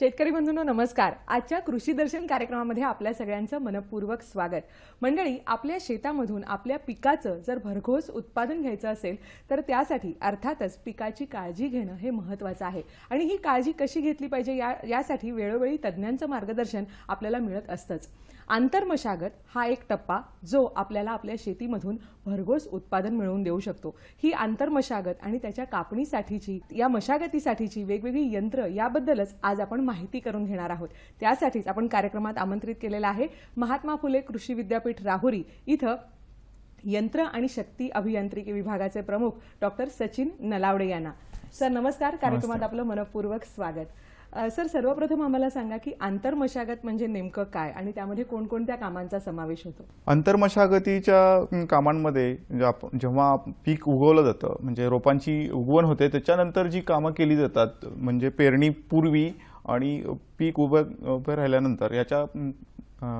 शेतकरी बंधूंनो नमस्कार। आजच्या कृषी दर्शन कार्यक्रमामध्ये आपल्या सगळ्यांचं मनपूर्वक स्वागत। मंडळी, आपल्या शेतामधून आपल्या पिकाचं जर भरघोस उत्पादन घ्यायचं असेल तर त्यासाठी अर्थातच पिकाची काळजी घेणं हे महत्त्वाचं आहे आणि ही काळजी कशी घेतली पाहिजे यासाठी वेळोवेळी तज्ञांचं मार्गदर्शन आपल्याला मिळत असतंच। आंतरमशागत हा एक टप्पा जो आपल्याला आपल्या शेतीमधून भरघोस उत्पादन मिळवून देऊ शकतो। ही आंतरमशागत आणि त्याच्या कापणीसाठीची या मशागतीसाठीची वेगवेगळी यंत्र याबद्दलच आज आपण माहिती करून घेणार आहोत। त्यासाठीच आपण कार्यक्रमात आमंत्रित केलेला आहे महात्मा फुले कृषी विद्यापीठ राहुरी इथं यंत्र आणि शक्ती अभियांत्रिकी विभागाचे प्रमुख डॉक्टर सचिन नलावडे यांना। सर नमस्कार, कार्यक्रमात आपलं मनपूर्वक स्वागत। सर, सर्वप्रथम आम्हाला सांगा की आंतरमशागत म्हणजे नेमकं काय आणि त्यामध्ये कोणकोणत्या कामांचा समावेश होतो? आंतरमशागतीच्या कामांमध्ये जेव्हा पीक उगवलं जातं म्हणजे रोपांची उगवण होते त्याच्यानंतर जी कामं केली जातात म्हणजे पेरणी पूर्वी आणि पीक उभे राहिल्यानंतर याच्या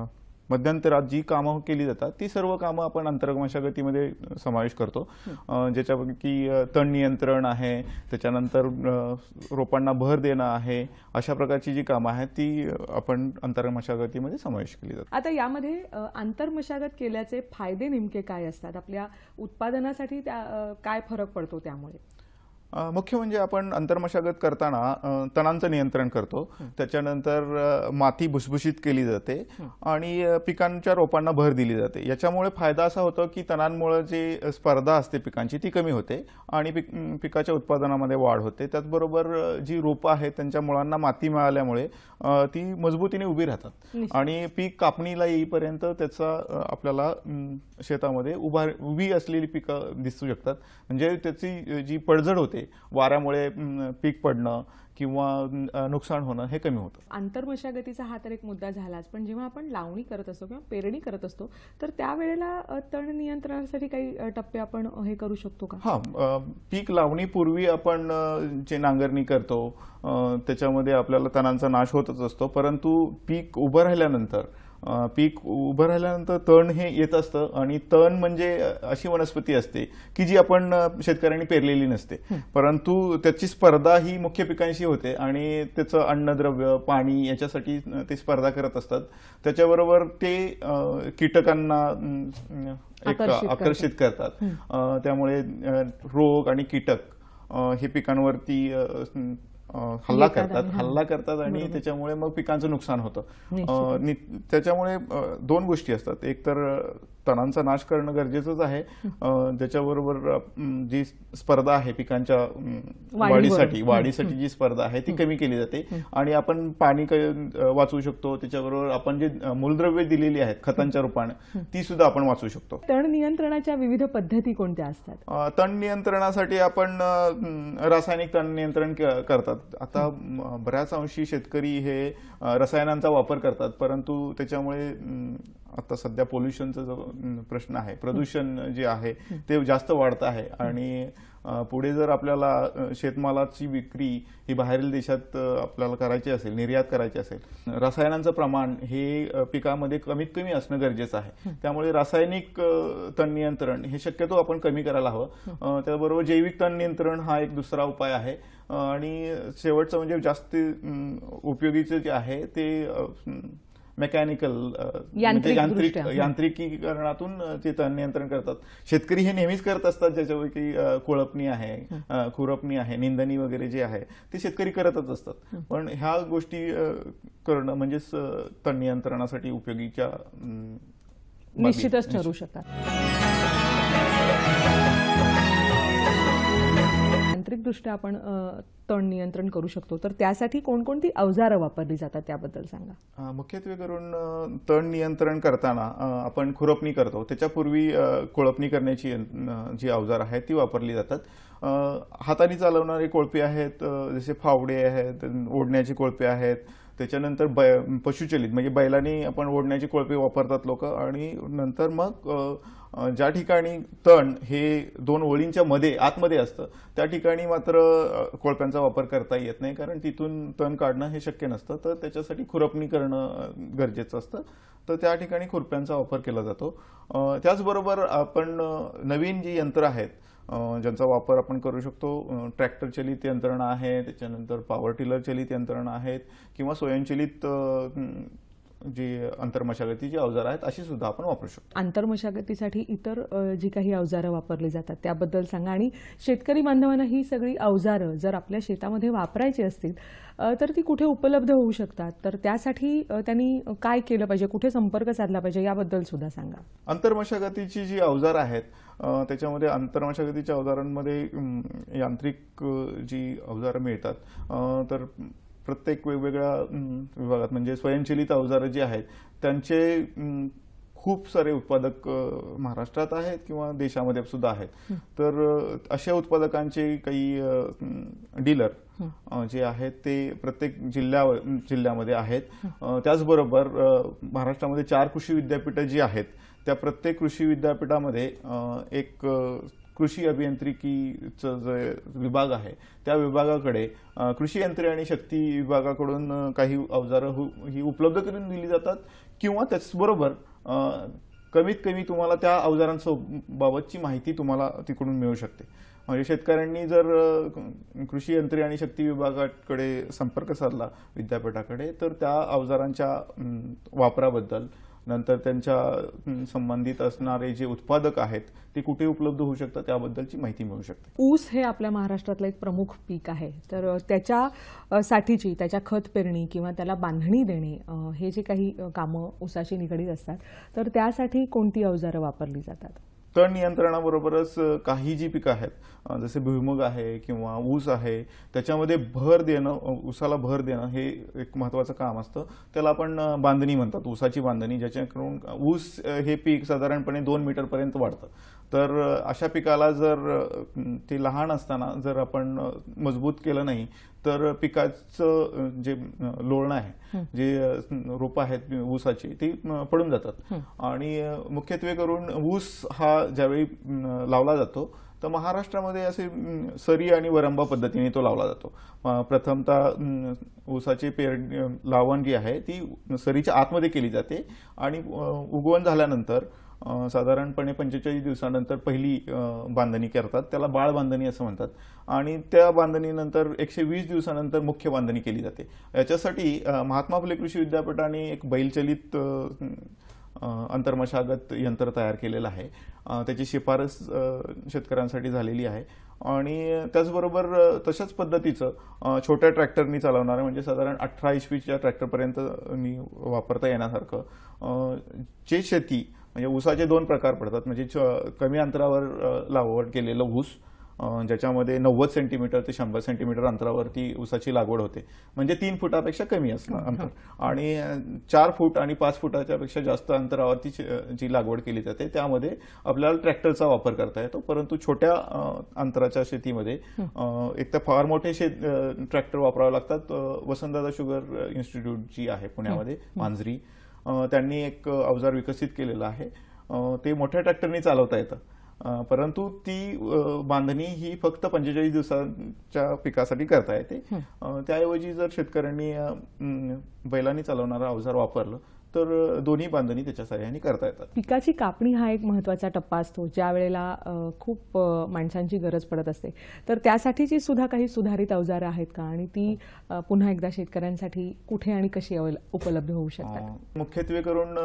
मध्यंतरात जी कामं केली जातात ती सर्व कामं आपण आंतरमशागतीमध्ये समावेश करतो। ज्याच्यापैकी तण नियंत्रण आहे, त्याच्यानंतर रोपांना भर देणं आहे, अशा प्रकारची जी कामं आहेत ती आपण आंतरमशागतीमध्ये समावेश केली जातात। आता यामध्ये आंतरमशागत केल्याचे फायदे नेमके काय असतात, आपल्या उत्पादनासाठी काय फरक पडतो? त्यामुळे मुख्य म्हणजे आपण आंतरमशागत करताना तणांचं नियंत्रण करतो, त्याच्यानंतर माती भुसभुशीत केली जाते आणि पिकांच्या रोपांना भर दिली जाते। याच्यामुळे फायदा असा होतो की तणांमुळे जी स्पर्धा असते पिकांची ती कमी होते आणि पिकाच्या उत्पादनामध्ये वाढ होते। त्याचबरोबर जी रोपं आहेत त्यांच्या मुळांना माती मिळाल्यामुळे ती मजबूतीने उभी राहतात आणि पीक कापणीला येईपर्यंत त्याचा आपल्याला शेतामध्ये उभी असलेली पिकं दिसू शकतात। म्हणजे त्याची जी पडझड होते वाऱ्यामुळे पीक पडणं किंवा नुकसान होणं हे कमी होतं। आंतरमशागतीचा हा तर एक मुद्दा झालाच, पण जेव्हा आपण लावणी करत असतो किंवा पेरणी करत असतो तर त्यावेळेला तण नियंत्रणासाठी काही टप्पे आपण हे करू शकतो का? हां, पीक लावणीपूर्वी आपण जे नांगरणी करतो त्याच्यामध्ये आपल्याला तणांचा नाश होतच असतो, परंतु पीक उभं राहिल्यानंतर तण हे येत असतं आणि तण म्हणजे अशी वनस्पती असते की जी आपण शेतकऱ्यांनी पेरलेली नसते, परंतु त्याची स्पर्धा ही मुख्य पिकांशी होते आणि त्याचं अन्नद्रव्य, पाणी याच्यासाठी ते स्पर्धा करत असतात। त्याच्याबरोबर ते कीटकांना आकर्षित करतात, त्यामुळे रोग आणि कीटक हे पिकांवरती हल्ला करतात आणि त्याच्यामुळे मग पिकांचं नुकसान होतं। त्याच्यामुळे दोन गोष्टी असतात, एक तर तणांचा नाश करणं गरजेचंच आहे, त्याच्याबरोबर जी स्पर्धा आहे पिकांच्या वाढीसाठी जी स्पर्धा आहे ती कमी केली जाते आणि आपण पाणी वाचवू शकतो। त्याच्याबरोबर आपण जे मूलद्रव्ये दिलेली आहेत खतांच्या रूपाने ती सुद्धा आपण वाचवू शकतो। तण नियंत्रणाच्या विविध पद्धती कोणत्या असतात? तण नियंत्रणासाठी आपण रासायनिक तण नियंत्रण करतात। आता बऱ्याच अंशी शेतकरी हे रसायनांचा वापर करतात, परंतु त्याच्यामुळे आता सध्या पोल्यूशनचा जो प्रश्न आहे, प्रदूषण जे आहे ते जास्त वाढत आहे आणि पुढे जर आपल्याला शेतमालाची विक्री ही बाहेरील देशात आपल्याला करायची असेल, निर्यात करायची असेल, रसायनांचं प्रमाण हे पिकामध्ये कमीत कमी असणं गरजेचं आहे। त्यामुळे रासायनिक तण नियंत्रण हे शक्यतो आपण कमी करायला हवं। त्याबरोबर जैविक तण नियंत्रण हा एक दुसरा उपाय आहे आणि शेवटचं म्हणजे जास्त उपयोगीचं जे आहे ते मेकॅनिकल यांत्रिकीकरणातून ते तण नियंत्रण करतात। शेतकरी हे नेहमीच करत असतात, ज्याच्यापैकी खुरपणी आहे, निंदणी वगैरे जे आहे ते शेतकरी करतच असतात, पण ह्या गोष्टी करणं म्हणजेच तण नियंत्रणासाठी उपयोगीच्या निश्चितच ठरू शकतात। यांत्रिक दृष्ट्या आपण तण नियंत्रण करू शकतो, तर त्यासाठी कोणकोणती अवजारे वापरली जातात त्याबद्दल सांगा। मुख्यत्वे करून तण नियंत्रण करताना आपण खुरपणी करतो, त्याच्यापूर्वी कोळपणी करण्याची जी अवजार आहेत ती वापरली जातात। हाताने चालवणारे कोळपे आहेत, जसे फावडे आहेत, ओढण्याची कोळपे आहेत, त्याच्यानंतर पशुचलित म्हणजे बैलांनी आपण ओढण्याची कोळपे वापरतात लोक आणि नंतर मग ज्या ठिकाणी तण हे दोन ओळींच्या मध्ये आतमध्ये असतं त्या ठिकाणी मात्र कोळप्यांचा वापर करता येत नाही, कारण तिथून तण काढणं हे शक्य नसतं, तर त्याच्यासाठी खुरपणी करणं गरजेचं असतं, तर त्या ठिकाणी खुरप्यांचा वापर केला जातो। त्याचबरोबर आपण नवीन जी यंत्र आहेत ज्यांचा वापर आपण करू शकतो ट्रॅक्टर चलित यंत्रणा आहे, त्याच्यानंतर पॉवर टिलर चलित यंत्रणा आहेत किंवा स्वयंचलित जी अंतर्मशागतीची अवजार आहेत अशी सुद्धा आपण वापरू शकतो। अंतर्मशागतीसाठी इतर जी काही अवजार वापरली जातात त्याबद्दल सांगा आणि शेतकरी बांधवांना ही सगळी अवजार जर आपल्या शेतामध्ये वापरायची असतील तर ती कुठे उपलब्ध होऊ शकतात, तर त्यासाठी त्यांनी काय केलं पाहिजे, कुठे संपर्क साधला पाहिजे याबद्दल सुद्धा सांगा। अंतर्मशागतीची जी अवजार आहेत त्याच्यामध्ये अंतर्मशागतीच्या अवजारांमध्ये यांत्रिक जी अवजार मिळतात, तर प्रत्येक वेगवेगळ्या विभागात म्हणजे स्वयंचलित अवजार जी आहेत त्यांचे खूप सारे उत्पादक महाराष्ट्रात आहेत किंवा देशामध्ये सुद्धा आहेत। तर अशा उत्पादकांचे काही डीलर जे आहेत ते प्रत्येक जिल्ह्यामध्ये आहेत। त्याचबरोबर महाराष्ट्रामध्ये 4 कृषी विद्यापीठे जी आहेत त्या प्रत्येक कृषी विद्यापीठामध्ये एक कृषी अभियांत्रिकीचा जो विभाग आहे त्या विभागाकडे कृषी यंत्रे आणि शक्ती विभागाकडून काही अवजारे ही उपलब्ध करून दिली जातात किंवा त्याचबरोबर कमीत कमी तुम्हाला त्या अवजारांबाबतची माहिती तुम्हाला तिकडून मिळू शकते। म्हणजे शेतकऱ्यांनी जर कृषी यंत्रे आणि शक्ती विभागाकडे संपर्क साधला विद्यापीठाकडे तर त्या अवजारांच्या वापराबद्दल नंतर त्यांच्या संबंधित असणारे जे उत्पादक आहेत ते कुठे उपलब्ध होऊ शकतात त्याबद्दलची माहिती मिळू शकते। ऊस हे आपल्या महाराष्ट्रातले एक प्रमुख पीक आहे, तर त्याच्या साठीची त्याच्या खत पेरणी किंवा त्याला बांधणी देणे हे जे काही कामं ऊसाशी निगडीत असतात तर त्यासाठी कोणती अवजारे वापरली जातात? तण नियंत्रणाबरोबरच काही जी पिके आहेत जसे भुईमूग आहे किंवा ऊस आहे त्याच्यामध्ये भर देणं, ऊसाला भर देणं हे एक महत्त्वाचं काम असतं। त्याला आपण बांधणी म्हणतात, ऊसाची बांधणी, ज्याच्याकडून ऊस हे पीक साधारणपणे 2 मीटर पर्यंत वाढतं। तर अशा पिकाला जर ते लहान असताना जर आपण मजबूत केलं नाही तर पिकाचं जे लोळणं आहे, जे रोप आहेत ऊसाची ती पडून जातात। आणि मुख्यत्वे करून ऊस हा ज्यावेळी लावला जातो तर महाराष्ट्रामध्ये असे सरी आणि वरंबा पद्धतीने तो लावला जातो। प्रथमतः ऊसाची लावण जी आहे ती सरीच्या आतमध्ये केली जाते आणि उगवण झाल्यानंतर साधारणपणे 45 दिवसानंतर पहिली बांधणी करतात, त्याला बाळ बांधणी असं म्हणतात। आणि त्या बांधणीनंतर 120 दिवसानंतर मुख्य बांधणी केली जाते। याच्यासाठी महात्मा फुले कृषी विद्यापीठाने एक बैलचलित अंतर्मशागत यंत्र तयार केलेलं आहे, त्याची शिफारस शेतकऱ्यांसाठी झालेली आहे। आणि त्याचबरोबर तशाच पद्धतीचं छोट्या ट्रॅक्टरनी चालवणारे म्हणजे साधारण 18 इंचच्या ट्रॅक्टरपर्यंत मी वापरता येण्यासारखं जे शेती म्हणजे ऊसाचे 2 प्रकार पडतात, म्हणजे कमी अंतरावर लागवड केलेलं ऊस ज्याच्यामध्ये 90 सेंटीमीटर ते 100 सेंटीमीटर अंतरावरती ऊसाची लागवड होते, म्हणजे 3 फुटापेक्षा कमी असणार अंतर, आणि 4 फूट आणि 5 फुटाच्यापेक्षा जास्त अंतरावरती जी लागवड केली जाते त्यामध्ये आपल्याला ट्रॅक्टरचा वापर करता येतो। परंतु छोट्या अंतराच्या शेतीमध्ये एक तर फार मोठे ट्रॅक्टर वापरावे लागतात। वसंतदादा शुगर इन्स्टिट्यूट जी आहे पुण्यामध्ये मांजरी त्यांनी एक अवजार विकसित केलेला आहे, ते मोठ्या ट्रॅक्टरने चालवता येतं। परंतु ती बांधणी ही फक्त 45 दिवसांच्या पिकासाठी करता येते। त्याऐवजी जर शेतकऱ्यांनी बैलांनी चालवणारा अवजार वापरलं तर दोन्ही बांधणी त्याच्या सहाय्याने करता येतात। पिकाची कापणी हा एक महत्त्वाचा टप्पा असतो, ज्या वेळेला खूप माणसांची गरज पडत असते, तर त्यासाठीची सुद्धा काही सुधारित अवजारे आहेत का आणि ती पुन्हा एकदा शेतकऱ्यांसाठी कुठे आणि कशी उपलब्ध होऊ शकतात? मुख्यत्वे करून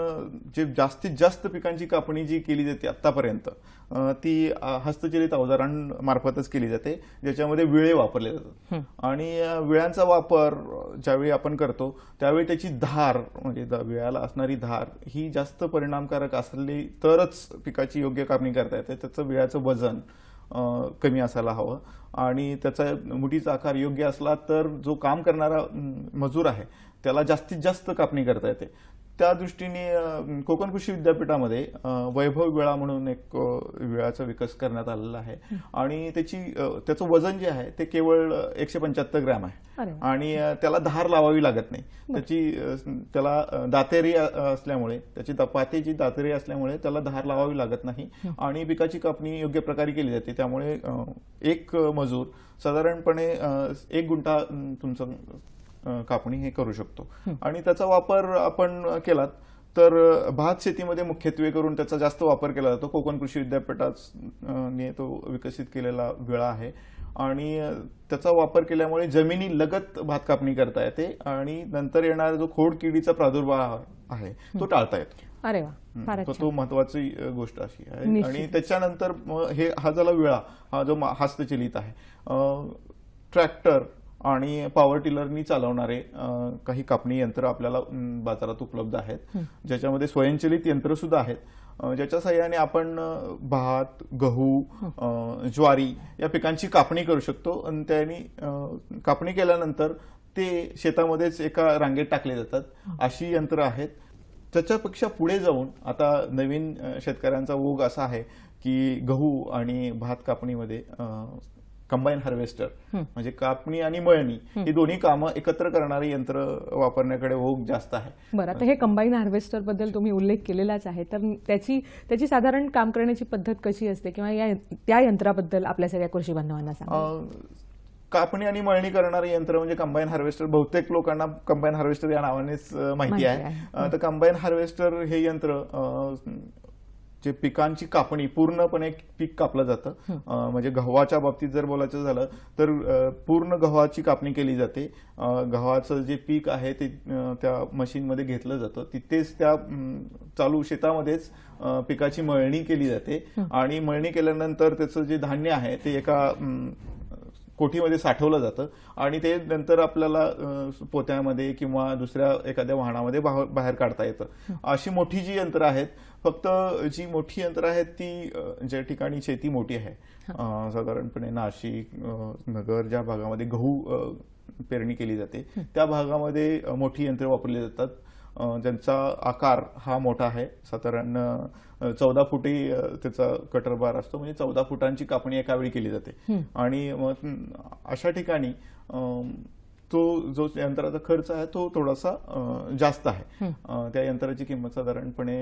जे जास्तीत जास्त पिकांची कापणी जी केली जाते आतापर्यंत ती हस्तचलित अवजारांमार्फतच केली जाते, ज्याच्यामध्ये विळे वापरले जातात। आणि विळ्यांचा वापर ज्यावेळी आपण करतो त्यावेळी त्याची धार म्हणजे विळ्याला असणारी धार ही जास्त परिणामकारक असली तरच पिकाची योग्य कापणी करता येते। त्याचं विळ्याचं वजन कमी असायला हवं आणि त्याचा मुठीचा आकार योग्य असला तर जो काम करणारा मजूर आहे त्याला जास्तीत जास्त कापणी करता येते। त्या दृष्टीने कोकण कृषी विद्यापीठामध्ये वैभव विळा म्हणून एक विळाचा विकास करण्यात आलेला आहे आणि त्याचं वजन जे आहे ते केवळ 175 ग्रॅम आहे आणि त्याला धार लावावी लागत नाही। त्याला दातेरी असल्यामुळे त्याची पातेची दातेरी असल्यामुळे त्याला धार लावावी लागत नाही आणि पिकाची कापणी योग्य प्रकारे केली जाते। त्यामुळे एक मजूर साधारणपणे 1 गुंठा तुमचं कापणी हे करू शकतो आणि त्याचा वापर आपण केलात तर भात शेतीमध्ये मुख्यत्वे करून त्याचा जास्त वापर केला जातो। कोकण कृषी विद्यापीठाने तो विकसित केलेला विळा आहे आणि त्याचा वापर केल्यामुळे जमिनी लगत भात कापणी करता येते आणि नंतर येणारा जो खोड किडीचा प्रादुर्भाव आहे तो टाळता येतो। अरे वाह, तो महत्वाची गोष्ट अशी आहे। आणि त्याच्यानंतर हे हा झाला विळा, हा जो हस्तचलित आहे। ट्रॅक्टर आणि पॉवर टिलरनी चालवणारे काही कापणी यंत्र आपल्याला बाजारात उपलब्ध आहेत, ज्याच्यामध्ये स्वयंचलित यंत्र सुद्धा आहेत, ज्याच्या सहाय्याने आपण भात, गहू, ज्वारी या पिकांची कापणी करू शकतो आणि त्यांनी कापणी केल्यानंतर ते शेतामध्येच एका रांगेत टाकले जातात, अशी यंत्र आहेत। त्याच्यापेक्षा पुढे जाऊन आता नवीन शेतकऱ्यांचा ओघ असा आहे की गहू आणि भात कापणीमध्ये कंबाइन हार्वेस्टर म्हणजे कापणी आणि मळणी ही दोन्ही कामं एकत्र करणारे यंत्र वापरण्याकडे ओघ जास्त आहे। बरं, आता हे कंबाइन हार्वेस्टर बद्दल तुम्ही उल्लेख केलेलाच आहे, तर त्याची साधारण काम करण्याची पद्धत कशी असते किंवा त्या यंत्राबद्दल आपल्या सगळ्या कृषी बांधवांना सांगा। कापणी आणि मळणी करणारे यंत्र म्हणजे कंबाइन हार्वेस्टर, बहुतेक लोकांना कंबाइन हार्वेस्टर या नावानेच माहिती आहे। तर कंबाइन हार्वेस्टर हे यंत्र जे पिकांची कापणी पूर्णपणे पीक कापलं जातं, म्हणजे गव्हाच्या बाबतीत जर बोलायचं झालं तर पूर्ण गव्हाची कापणी केली जाते। गव्हाचं जे पीक आहे ते त्या मशीन मध्ये घेतलं जातं, तिथेच त्या चालू शेतामध्येच पिकाची मळणी केली जाते आणि मळणी केल्यानंतर त्याचं जे धान्य आहे ते एका कोठीमध्ये साठवलं जातं आणि ते नंतर आपल्याला पोत्यामध्ये किंवा दुसऱ्या एखाद्या वाहनामध्ये बाहेर काढता येतं। अशी मोठी जी यंत्र आहेत, फक्त जी मोठी यंत्र आहेत ती ज्या ठिकाणी शेती मोठी आहे, साधारणपणे नाशिक नगर ज्या भागामध्ये गहू पेरणी केली जाते त्या भागामध्ये मोठी यंत्र वापरली जातात, ज्यांचा आकार हा मोठा आहे। साधारण 14 फुटी त्याचा कटर बार असतो, म्हणजे 14 फुटांची कापणी एका वेळी केली जाते आणि अशा ठिकाणी तो जो यंत्राचा खर्च आहे तो थोडासा जास्त आहे। त्या यंत्राची किंमत साधारणपणे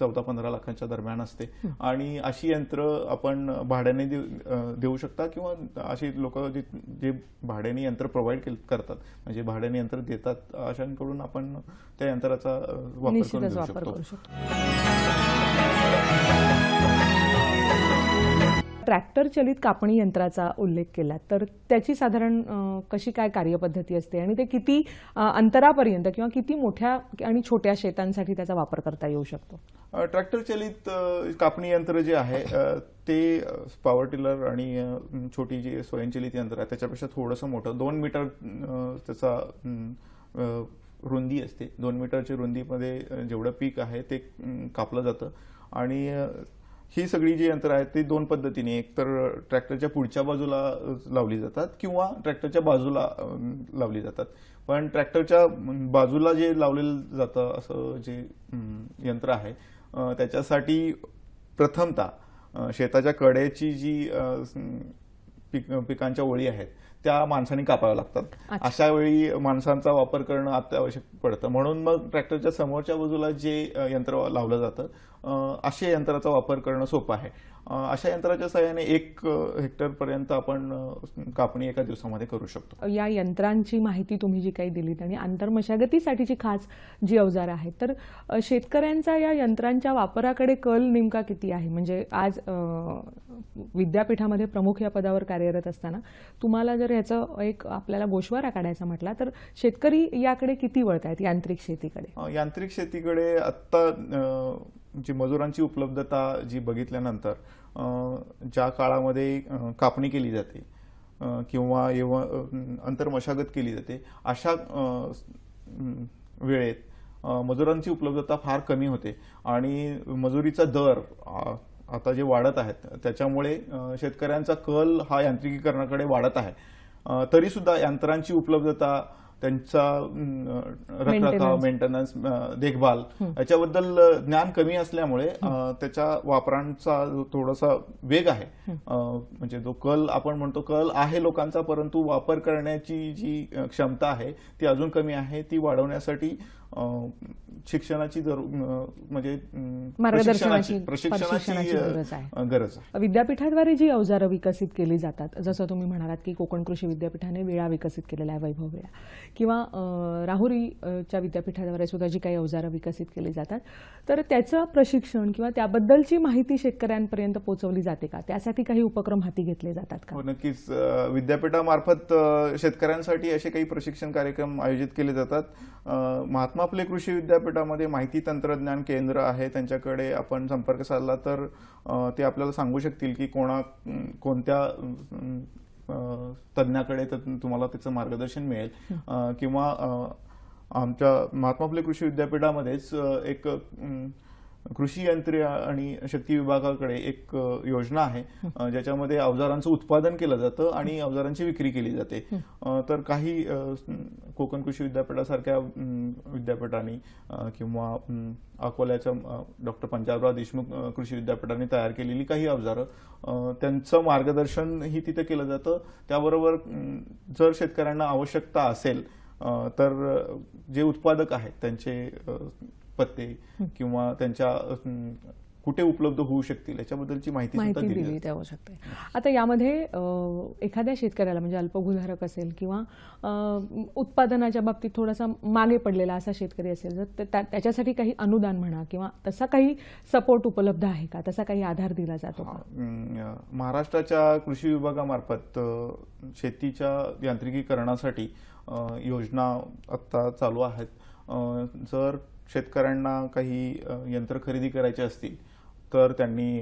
14-15 लाखांच्या दरम्यान असते आणि अशी यंत्र आपण भाड्याने देऊ शकता किंवा अशी लोक जे भाड्याने यंत्र प्रोव्हाइड करतात, म्हणजे भाड्याने यंत्र देतात, अशांकडून आपण त्या यंत्राचा वापर करू शकतो। ट्रॅक्टर चलित कापणी यंत्राचा उल्लेख केला, तर त्याची साधारण कशी काय कार्यपद्धती असते आणि ते किती अंतरापर्यंत किंवा किती मोठ्या आणि छोट्या शेतांसाठी त्याचा वापर करता येऊ शकतो? ट्रॅक्टर चलित कापणी यंत्र जे आहे ते पॉवर टिलर आणि छोटी जी स्वयंचलित यंत्र आहे त्याच्यापेक्षा थोडंसं मोठं, 2 मीटर त्याचा रुंदी असते। 2 मीटरच्या रुंदीमध्ये जेवढं पीक आहे ते कापलं जातं आणि ही सगळी जी यंत्र आहेत ती दोन पद्धतीने, एक तर ट्रॅक्टरच्या पुढच्या बाजूला लावली जातात किंवा ट्रॅक्टरच्या बाजूला लावली जातात। पण ट्रॅक्टरच्या बाजूला जे लावलेलं जातं असं जे यंत्र आहे त्याच्यासाठी प्रथमतः शेताच्या कडेची जी पिकांच्या ओळी आहेत त्या माणसांनी कापाव्या लागतात, अशा वेळी माणसांचा वापर करणं अत्यावश्यक पडतं। म्हणून मग ट्रॅक्टरच्या समोरच्या बाजूला जे यंत्र लावलं जातं अशा यंत्राचा वापर करणं सोपं आहे। अशा यंत्राच्या सहाय्याने 1 हेक्टरपर्यंत आपण कापणी एका दिवसामध्ये करू शकतो। या यंत्रांची माहिती तुम्ही जी काही दिलीत आणि आंतरमशागतीसाठीची खास जी अवजार आहेत, तर शेतकऱ्यांचा या यंत्रांच्या वापराकडे कल नेमका किती आहे? म्हणजे आज विद्यापीठामध्ये प्रमुख या पदावर कार्यरत असताना तुम्हाला जर याचं एक आपल्याला गोषवारा काढायचा म्हटला तर शेतकरी याकडे किती वळतायत, यांत्रिक शेतीकडे? यांत्रिक शेतीकडे आता जी मजुरांची उपलब्धता जी बघितल्यानंतर ज्या काळामध्ये कापणी केली जाते किंवा अंतर्मशागत केली जाते अशा वेळेत मजुरांची उपलब्धता फार कमी होते आणि मजुरीचा दर आता जे वाढत आहेत त्याच्यामुळे शेतकऱ्यांचा कल हा यांत्रिकीकरणाकडे वाढत आहे। तरी सुद्धा यंत्रांची उपलब्धता, त्यांचा रखरखाव, मेंटेनन्स, देखभाल याच्याबद्दल ज्ञान कमी असल्यामुळे त्याच्या वापरांचा थोडासा वेग आहे, म्हणजे जो कल आपण म्हणतो कल आहे लोकांचा, परंतु वापर करण्याची जी क्षमता आहे ती अजून कमी आहे। ती वाढवण्यासाठी शिक्षणाची म्हणजे मार्गदर्शनाची प्रशिक्षणाची गरज आहे। विद्यापीठाद्वारे जी अवजारे विकसित केली जातात जसं तुम्ही म्हणालात की कोकण कृषी विद्यापीठाने वेळा विकसित केलेला आहे वैभव वेळा किंवा राहुरीच्या विद्यापीठाद्वारे सुद्धा जी काही अवजारे विकसित केली जातात तर त्याचं प्रशिक्षण किंवा त्याबद्दलची माहिती शेतकऱ्यांपर्यंत पोहोचवली जाते का त्यासाठी काही उपक्रम हाती घेतले जातात का? नक्कीच विद्यापीठामार्फत शेतकऱ्यांसाठी असे काही प्रशिक्षण कार्यक्रम आयोजित केले जातात। महात्मा फुले कृषी विद्यापीठामध्ये माहिती तंत्रज्ञान केंद्र आहे त्यांच्याकडे आपण संपर्क साधला तर ते आपल्याला सांगू शकतील की कोणत्या तज्ञाकडे तुम्हाला त्याचं मार्गदर्शन मिळेल किंवा आमच्या महात्मा फुले कृषी विद्यापीठामध्येच एक कृषी यंत्र आणि शेती विभागाकडे एक योजना आहे ज्याच्यामध्ये अवजारांचं उत्पादन केलं जातं आणि अवजारांची विक्री केली जाते। तर काही कोकण कृषी विद्यापीठासारख्या विद्यापीठांनी किंवा अकोल्याच्या डॉक्टर पंजाबराव देशमुख कृषी विद्यापीठाने तयार केलेली काही अवजारे त्यांचं मार्गदर्शन ही तिथे केलं जातं। त्याबरोबर जर शेतकऱ्यांना आवश्यकता असेल तर जे उत्पादक आहेत त्यांचे पत्ते किंवा त्यांच्या कुठे उपलब्ध होऊ शकतील याच्याबद्दलची माहिती सुद्धा दिली जाऊ शकते। आता यामध्ये एखाद्या शेतकऱ्याला म्हणजे अल्पभूधारक असेल किंवा उत्पादनाच्या बाबतीत थोडासा मागे पडलेला असा शेतकरी असेल तर त्याच्यासाठी काही अनुदान म्हणा किंवा तसा काही सपोर्ट उपलब्ध आहे का तसा काही आधार दिला जातो का? महाराष्ट्राच्या कृषी विभागामार्फत शेतीच्या यांत्रिकीकरणासाठी योजना आता चालू आहेत। जर शेतकऱ्यांना काही यंत्र खरेदी करायचे असतील तर त्यांनी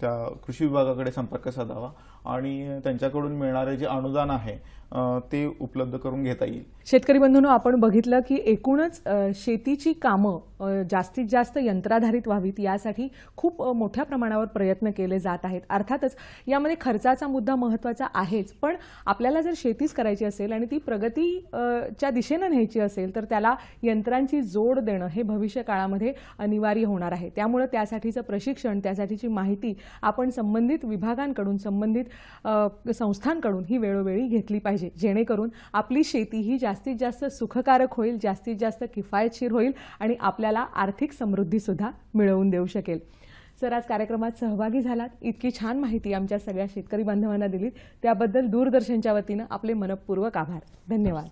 त्या कृषी विभागाकडे संपर्क साधावा आणि त्यांच्याकडून मिळणारे जे अनुदान आहे ते उपलब्ध करून घेता येईल। शेतकरी बंधूंनो आपण बघितलं की एकूणच शेतीची कामं जास्तीत जास्त यंत्राधारित व्हावीत यासाठी खूप मोठ्या प्रमाणावर प्रयत्न केले जात आहेत। अर्थातच यामध्ये खर्चाचा मुद्दा महत्त्वाचा आहेच पण आपल्याला जर शेतीच करायची असेल आणि ती प्रगतीच्या दिशेने न्यायची असेल तर त्याला यंत्रांची जोड देणं हे भविष्य काळामध्ये अनिवार्य होणार आहे। त्यामुळे त्यासाठीचं प्रशिक्षण त्यासाठीची माहिती आपण संबंधित विभागांकडून संबंधित संस्थांकडून ही वेळोवेळी घेतली पाहिजे जेणेकरून आपली शेती ही जास्तीत जास्त सुखकारक होईल जास्तीत जास्त किफायतशीर होईल आणि आपल्याला आर्थिक समृद्धी सुद्धा मिळवून देऊ शकेल। सर आज कार्यक्रमात सहभागी झालात इतकी छान माहिती आमच्या सगळ्या शेतकरी बांधवांना दिली त्याबद्दल दूरदर्शनच्या वतीने आपले मनपूर्वक आभार धन्यवाद।